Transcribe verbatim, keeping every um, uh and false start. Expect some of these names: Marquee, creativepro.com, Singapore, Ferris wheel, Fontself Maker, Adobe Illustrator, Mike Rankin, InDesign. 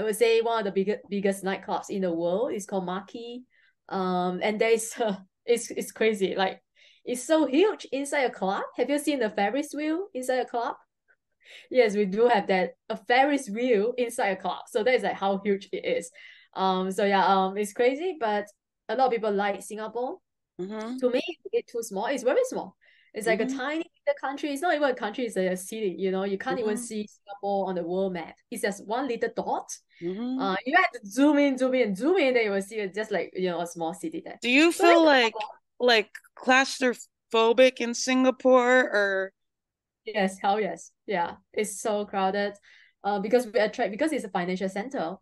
I would say one of the biggest biggest nightclubs in the world. It's called Marquee. Um, and there is uh, it's it's crazy. Like, it's so huge inside a club. Have you seen the Ferris wheel inside a club? Yes, we do have that, a Ferris wheel inside a club. So that's like how huge it is. Um, so yeah, um, it's crazy, but a lot of people like Singapore. Mm-hmm. To me, it's too small. It's very small. It's like mm-hmm. a tiny little country. It's not even a country, it's a city, you know. You can't mm-hmm. even see Singapore on the world map. It's just one little dot. Mm-hmm. Uh, you have to zoom in, zoom in, zoom in, then you will see it's just like, you know, a small city there. Do you feel so, like like claustrophobic in Singapore, or? Yes, hell yes. Yeah, it's so crowded. Uh, because we attract, because it's a financial center.